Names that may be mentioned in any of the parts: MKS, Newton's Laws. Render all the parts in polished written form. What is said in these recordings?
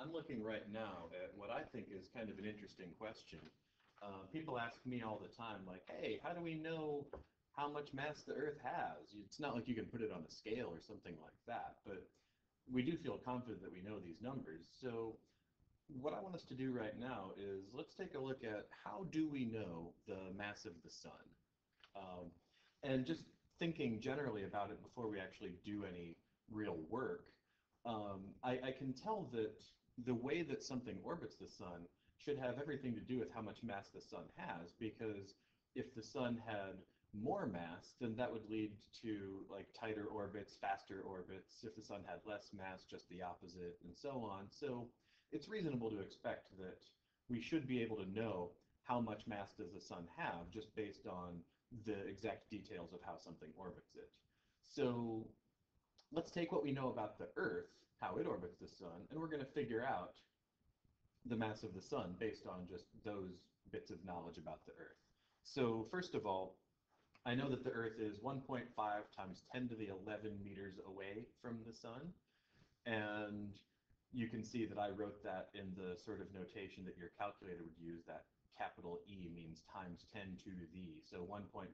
I'm looking right now at what I think is kind of an interesting question. People ask me all the time, like, hey, how do we know how much mass the Earth has? It's not like you can put it on a scale or something like that, but we do feel confident that we know these numbers. So what I want us to do right now is let's take a look at how do we know the mass of the sun? And just thinking generally about it before we actually do any real work, I can tell that the way that something orbits the sun should have everything to do with how much mass the sun has, because if the sun had more mass, then that would lead to like tighter orbits, faster orbits. If the sun had less mass, just the opposite, and so on. So it's reasonable to expect that we should be able to know how much mass does the sun have just based on the exact details of how something orbits it. So let's take what we know about the Earth, how it orbits the sun, and we're going to figure out the mass of the sun based on just those bits of knowledge about the Earth. So first of all, I know that the Earth is 1.5 times 10 to the 11 meters away from the sun, and you can see that I wrote that in the sort of notation that your calculator would use. That capital E means times 10 to the, so 1.5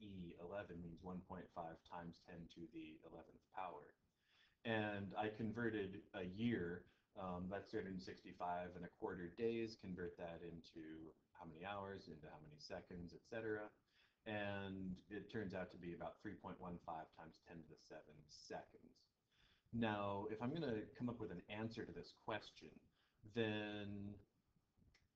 E 11 means 1.5 times 10 to the 11th power. And I converted a year, that's 365 1/4 days, convert that into how many hours, into how many seconds, etc. And it turns out to be about 3.15 times 10 to the 7 seconds. Now, if I'm going to come up with an answer to this question, then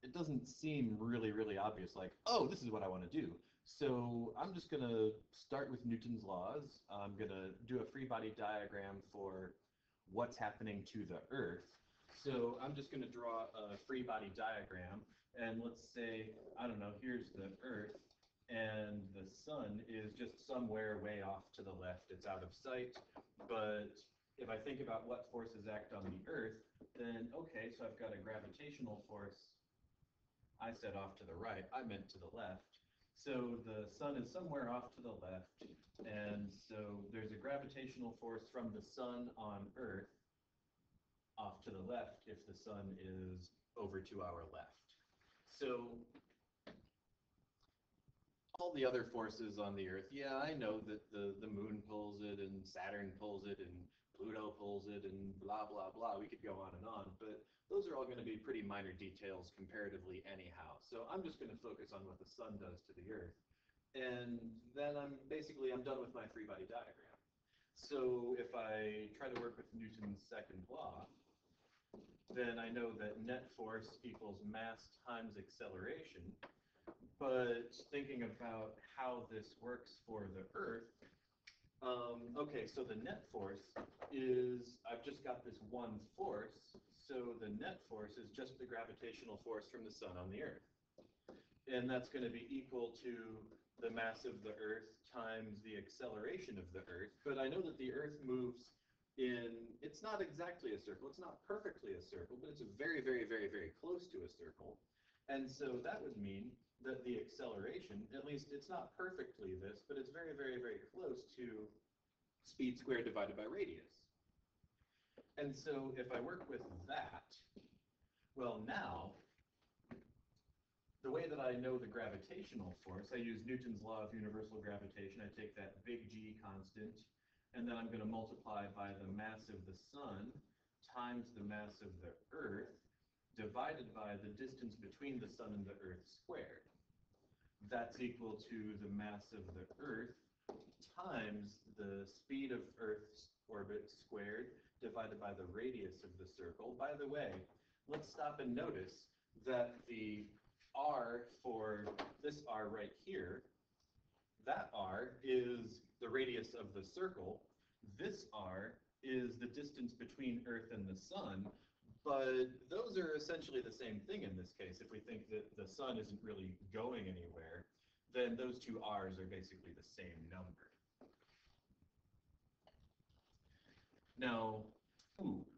it doesn't seem really, really obvious, like, oh, this is what I want to do. So I'm just going to start with Newton's laws. I'm going to do a free body diagram for what's happening to the Earth. So I'm just going to draw a free body diagram. And let's say, I don't know, here's the Earth. And the sun is just somewhere way off to the left. It's out of sight. But if I think about what forces act on the Earth, then okay, so I've got a gravitational force. I said off to the right. I meant to the left. So the sun is somewhere off to the left. And so there's a gravitational force from the sun on Earth off to the left if the sun is over to our left. So all the other forces on the Earth, yeah, I know that the moon pulls it, and Saturn pulls it, and Pluto pulls it, and blah, blah, blah. We could go on and on, but those are all going to be pretty minor details comparatively anyhow. So I'm just going to focus on what the sun does to the Earth. And then I'm done with my free body diagram. So if I try to work with Newton's second law, then I know that net force equals mass times acceleration. But thinking about how this works for the Earth, okay, so the net force is, I've just got this one force, so the net force is just the gravitational force from the sun on the Earth. And that's going to be equal to the mass of the Earth times the acceleration of the Earth. But I know that the Earth moves in, it's not exactly a circle, it's not perfectly a circle, but it's very, very, very, very close to a circle. And so that would mean that the acceleration, at least it's not perfectly this, but it's very, very, very close to speed squared divided by radius. And so if I work with that, well, now, the way that I know the gravitational force, I use Newton's law of universal gravitation. I take that big G constant, and then I'm going to multiply by the mass of the sun times the mass of the Earth, divided by the distance between the sun and the Earth squared. That's equal to the mass of the Earth times the speed of Earth's orbit squared, divided by the radius of the circle. By the way, let's stop and notice that the R for this R right here, that R is the radius of the circle. This R is the distance between Earth and the sun. But those are essentially the same thing in this case. If we think that the sun isn't really going anywhere, then those two R's are basically the same number. Now,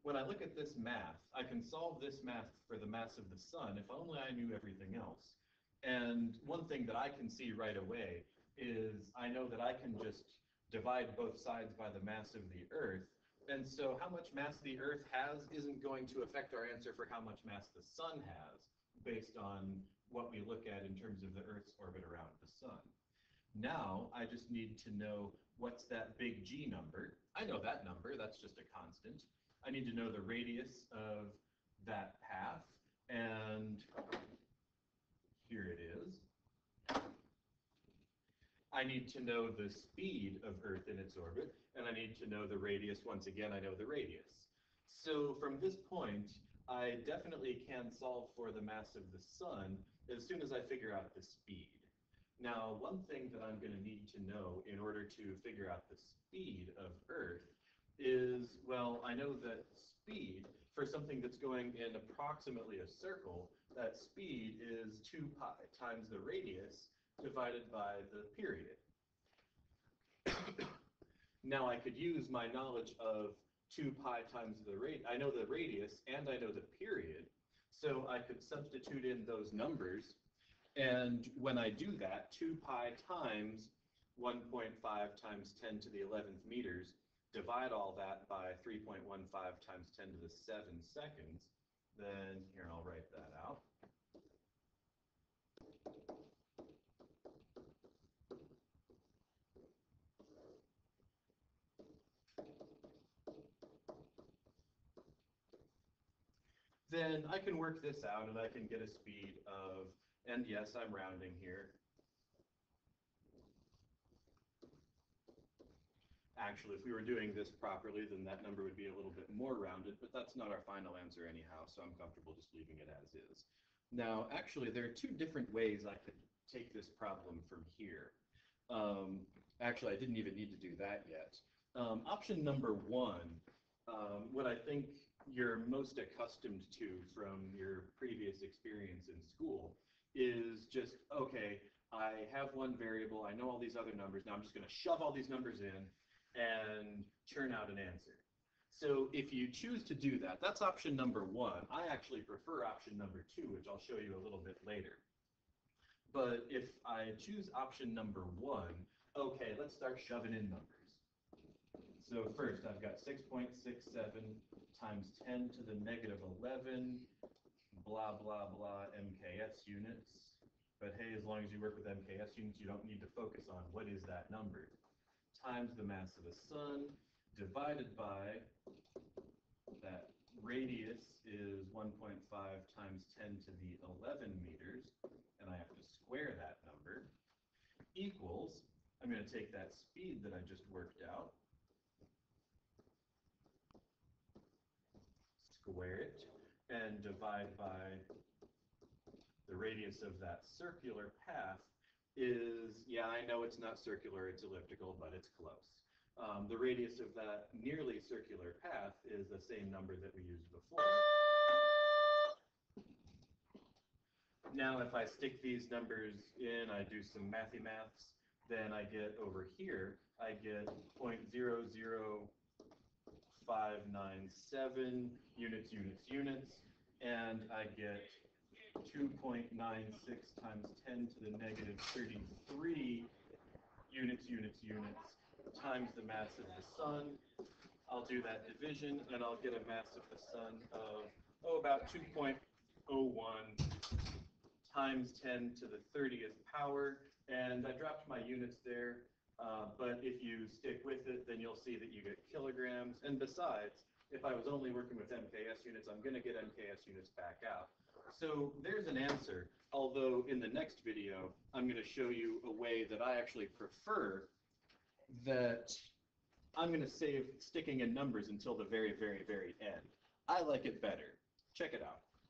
when I look at this math, I can solve this math for the mass of the sun if only I knew everything else. And one thing that I can see right away is I know that I can just divide both sides by the mass of the Earth, And so how much mass the Earth has isn't going to affect our answer for how much mass the Sun has, based on what we look at in terms of the Earth's orbit around the Sun. Now, I just need to know what's that big G number. I know that number, that's just a constant. I need to know the radius of that path, and here it is. I need to know the speed of Earth in its orbit, and I need to know the radius. Once again, I know the radius. So from this point, I definitely can solve for the mass of the Sun as soon as I figure out the speed. Now, one thing that I'm going to need to know in order to figure out the speed of Earth is, well, I know that speed for something that's going in approximately a circle, that speed is 2 pi times the radius divided by the period. Now I could use my knowledge of 2 pi times the radius. I know the radius and I know the period, so I could substitute in those numbers, and when I do that, 2 pi times 1.5 times 10 to the 11th meters, divide all that by 3.15 times 10 to the 7 seconds, then here I'll write that out. Then I can work this out and I can get a speed of, and yes, I'm rounding here. Actually, if we were doing this properly, then that number would be a little bit more rounded, but that's not our final answer anyhow, so I'm comfortable just leaving it as is. Now, actually, there are two different ways I could take this problem from here. Actually, I didn't even need to do that yet. Option number one, what I think you're most accustomed to from your previous experience in school is just, okay, I have one variable, I know all these other numbers, now I'm just going to shove all these numbers in and churn out an answer. So if you choose to do that, that's option number one. I actually prefer option number two, which I'll show you a little bit later. But if I choose option number one, okay, let's start shoving in numbers. So first, I've got 6.67 times 10 to the negative 11, blah, blah, blah, MKS units. But hey, as long as you work with MKS units, you don't need to focus on what is that number. Times the mass of the Sun, divided by that radius is 1.5 times 10 to the 11 meters, and I have to square that number, equals, I'm going to take that speed that I just worked out, square it, and divide by the radius of that circular path is, yeah, I know it's not circular, it's elliptical, but it's close. The radius of that nearly circular path is the same number that we used before. Now, if I stick these numbers in, I do some mathy maths, then I get over here, I get 0.00597 units, units, units, and I get 2.96 times 10 to the negative 33 units, units, units, times the mass of the Sun. I'll do that division, and I'll get a mass of the Sun of, oh, about 2.01 times 10 to the 30th power. And I dropped my units there, but if you stick with it, then you'll see that you get kilograms. And besides, if I was only working with MKS units, I'm going to get MKS units back out. So there's an answer, although in the next video, I'm going to show you a way that I actually prefer, that I'm going to save sticking in numbers until the very, very, very end. I like it better. Check it out.